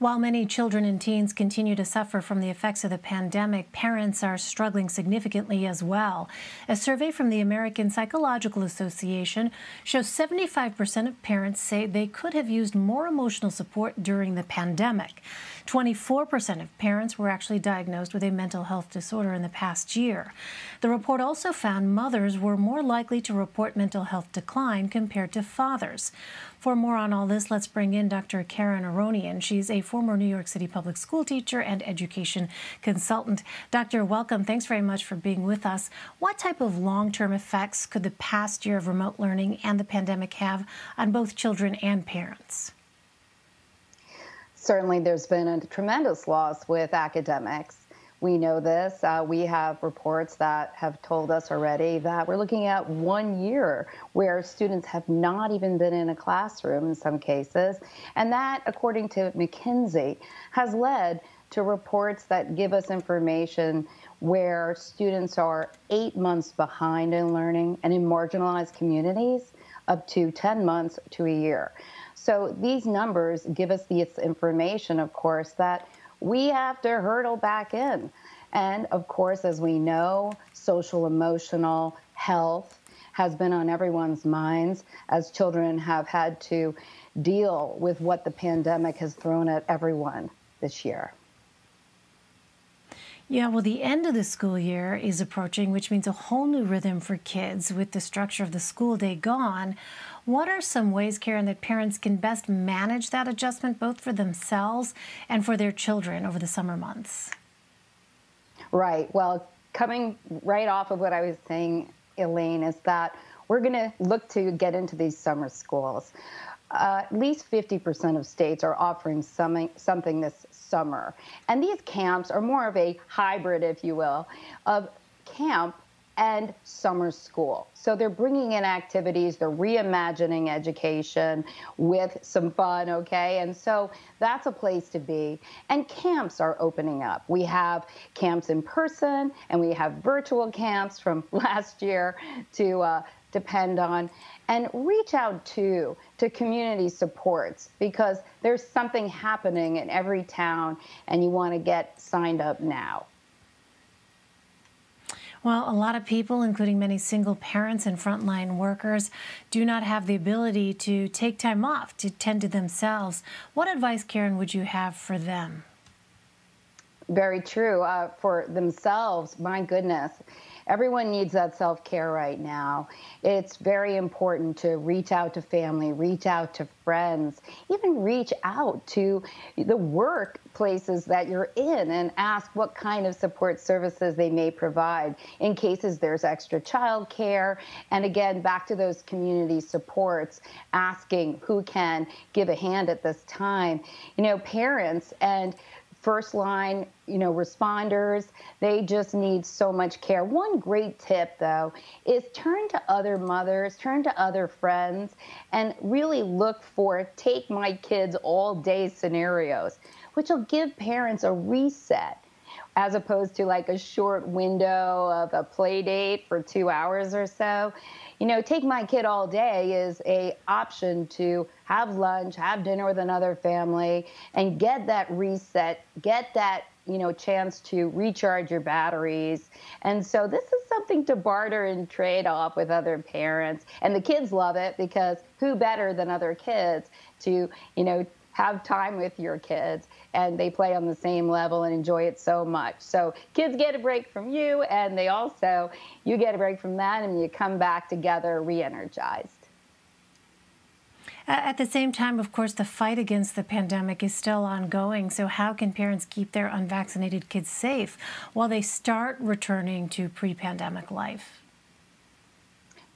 While many children and teens continue to suffer from the effects of the pandemic, parents are struggling significantly as well. A survey from the American Psychological Association shows 75% of parents say they could have used more emotional support during the pandemic. 24% of parents were actually diagnosed with a mental health disorder in the past year. The report also found mothers were more likely to report mental health decline compared to fathers. For more on all this, let's bring in Dr. Karen Aronian. She's a former New York City public school teacher and education consultant. Doctor, welcome. Thanks very much for being with us. What type of long-term effects could the past year of remote learning and the pandemic have on both children and parents? Certainly, there's been a tremendous loss with academics. We know this. We have reports that have told us already that we're looking at 1 year where students have not even been in a classroom in some cases. And that, according to McKinsey, has led to reports that give us information where students are 8 months behind in learning, and in marginalized communities, up to 10 months to a year. So these numbers give us this information, of course, that we have to hurdle back in. And of course, as we know, social emotional health has been on everyone's minds as children have had to deal with what the pandemic has thrown at everyone this year. Yeah, well, the end of the school year is approaching, which means a whole new rhythm for kids with the structure of the school day gone. What are some ways, Karen, that parents can best manage that adjustment, both for themselves and for their children over the summer months? Right. Well, coming right off of what I was saying, Elaine, is that we're going to look to get into these summer schools. At least 50% of states are offering something this summer. And these camps are more of a hybrid, if you will, of camp and summer school. So they're bringing in activities, they're reimagining education with some fun, okay? And so that's a place to be. And camps are opening up. We have camps in person, and we have virtual camps from last year to depend on, and reach out to community supports, because there's something happening in every town and you want to get signed up now. Well, a lot of people, including many single parents and frontline workers, do not have the ability to take time off to tend to themselves. What advice, Karen, would you have for them? Very true. For themselves, my goodness. Everyone needs that self-care right now. It's very important to reach out to family, reach out to friends, even reach out to the workplaces that you're in and ask what kind of support services they may provide in cases there's extra child care. And again, back to those community supports, asking who can give a hand at this time. You know, parents and first line, responders, they just need so much care. One great tip, though, is turn to other mothers, turn to other friends, and really look for take my kids all day scenarios, which will give parents a reset, as opposed to like a short window of a play date for 2 hours or so. You know, take my kid all day is an option to have lunch, have dinner with another family, and get that reset, get that, chance to recharge your batteries. And so this is something to barter and trade off with other parents. And the kids love it, because who better than other kids to, have time with your kids, and they play on the same level and enjoy it so much. So kids get a break from you, and they also, you get a break from that, and you come back together re-energized. At the same time, of course, the fight against the pandemic is still ongoing. So how can parents keep their unvaccinated kids safe while they start returning to pre-pandemic life?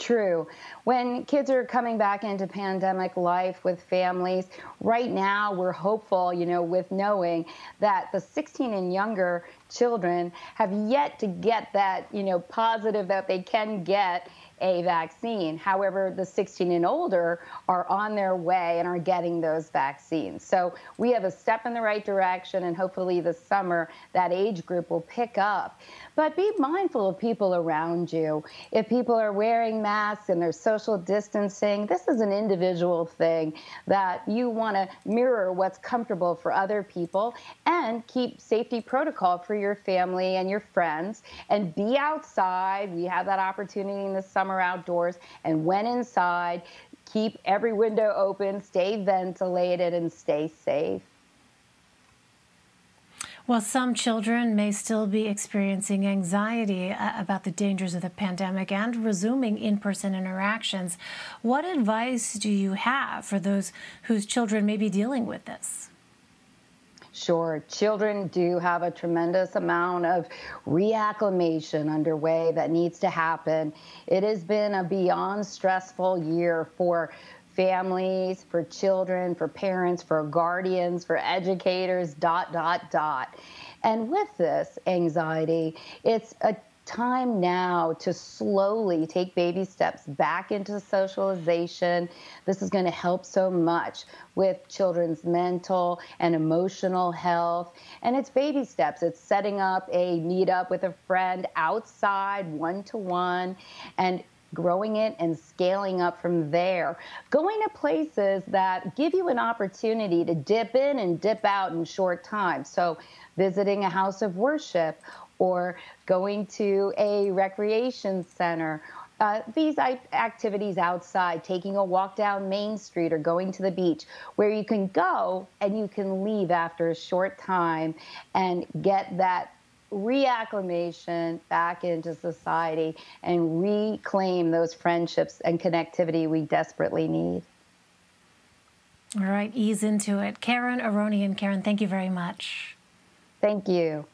True. When kids are coming back into pandemic life with families, right now we're hopeful, with knowing that the 16 and younger children have yet to get that, positive that they can get a vaccine. However, the 16 and older are on their way and are getting those vaccines. So we have a step in the right direction, and hopefully this summer that age group will pick up. But be mindful of people around you. If people are wearing masks and they're social distancing, this is an individual thing that you want to mirror what's comfortable for other people, and keep safety protocol for your family and your friends, and be outside. We have that opportunity in the summer outdoors, and when inside, keep every window open, stay ventilated, and stay safe. Well, some children may still be experiencing anxiety about the dangers of the pandemic and resuming in-person interactions. What advice do you have for those whose children may be dealing with this? Sure. Children do have a tremendous amount of reacclimation underway that needs to happen. It has been a beyond stressful year for families, for children, for parents, for guardians, for educators, .. And with this anxiety, it's a time now to slowly take baby steps back into socialization. This is going to help so much with children's mental and emotional health. And it's baby steps. It's setting up a meetup with a friend outside, one-to-one, and growing it and scaling up from there. Going to places that give you an opportunity to dip in and dip out in short time. So visiting a house of worship or going to a recreation center. These activities outside, taking a walk down Main Street or going to the beach, where you can go and you can leave after a short time and get that reacclimation back into society and reclaim those friendships and connectivity we desperately need. All right, ease into it. Karen Aronian. Karen, thank you very much. Thank you.